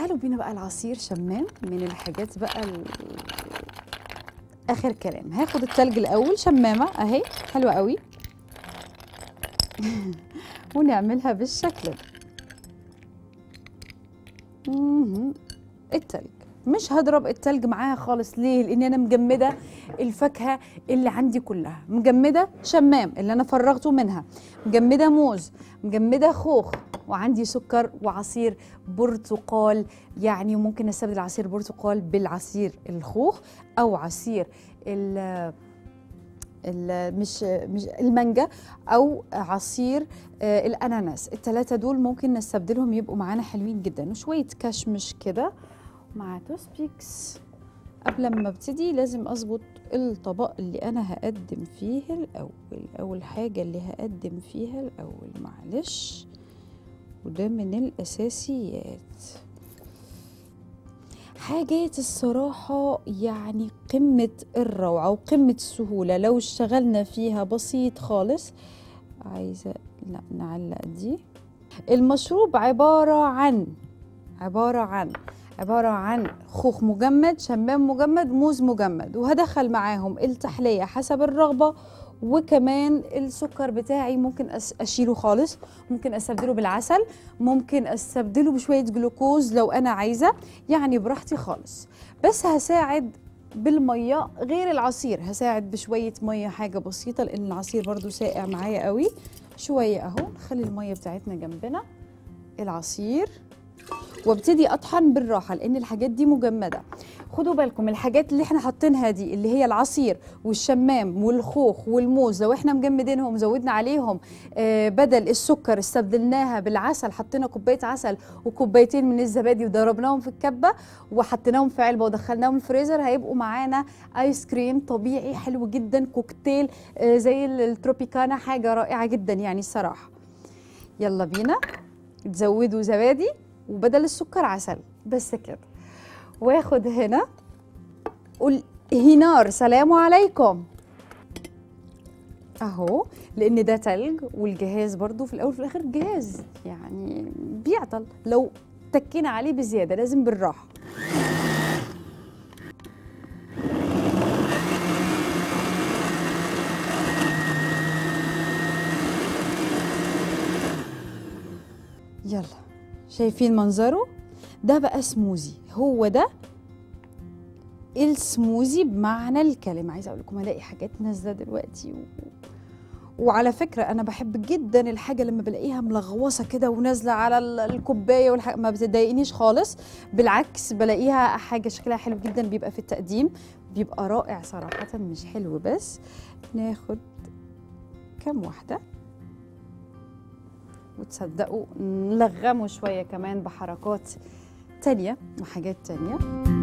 تعالوا بينا بقى العصير شمام من الحاجات بقى اخر كلام. هاخد التلج الاول، شمامه اهي حلوه قوي ونعملها بالشكل ده. التلج مش هضرب التلج معاها خالص. ليه؟ لان انا مجمده الفاكهه اللي عندي كلها، مجمده شمام اللي انا فرغته منها، مجمده موز، مجمده خوخ، وعندي سكر وعصير برتقال. يعني ممكن استبدل عصير برتقال بالعصير الخوخ او عصير مش المانجا او عصير الاناناس. الثلاثه دول ممكن نستبدلهم يبقوا معانا حلوين جدا. وشويه كشمش كده مع توسبيكس. قبل ما ابتدي لازم اظبط الطبق اللي انا هقدم فيه الاول او الحاجه اللي هقدم فيها الاول، معلش، وده من الاساسيات. حاجات الصراحة يعني قمة الروعة وقمة السهولة لو اشتغلنا فيها بسيط خالص. عايزة نعلق دي. المشروب عبارة عن خوخ مجمد، شمام مجمد، موز مجمد، وهدخل معاهم التحلية حسب الرغبة، وكمان السكر بتاعي ممكن اشيله خالص، ممكن استبدله بالعسل، ممكن استبدله بشويه جلوكوز لو انا عايزه، يعني براحتي خالص. بس هساعد بالميه غير العصير، هساعد بشويه ميه حاجه بسيطه لان العصير برضو ساقع معايا قوي. شويه اهو، نخلي الميه بتاعتنا جنبنا العصير، وابتدي اطحن بالراحه لان الحاجات دي مجمده. خدوا بالكم الحاجات اللي احنا حاطينها دي اللي هي العصير والشمام والخوخ والموز، لو احنا مجمدينهم زودنا عليهم بدل السكر استبدلناها بالعسل، حطينا كوبايه عسل وكوبايتين من الزبادي وضربناهم في الكبه وحطيناهم في علبه ودخلناهم الفريزر، هيبقوا معانا ايس كريم طبيعي حلو جدا، كوكتيل زي التروبيكانا، حاجه رائعه جدا يعني الصراحه. يلا بينا تزودوا زبادي وبدل السكر عسل بس كده. واخد هنا قول هنار سلام عليكم اهو، لان ده تلج والجهاز برضو في الاول وفي الاخر جهاز يعني بيعطل لو تكينا عليه بزياده، لازم بالراحه. يلا شايفين منظره؟ ده بقى سموزي، هو ده السموزي بمعنى الكلمة. عايزة أقول لكم هلاقي حاجات نازلة دلوقتي وعلى فكرة أنا بحب جدا الحاجة لما بلاقيها ملغوصة كده ونازلة على الكوباية ما بتضايقنيش خالص، بالعكس بلاقيها حاجة شكلها حلو جدا، بيبقى في التقديم بيبقى رائع صراحة، مش حلو بس. ناخد كام واحدة وتصدقوا نلغموا شوية كمان بحركات تانية وحاجات تانية.